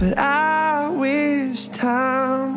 but I wish time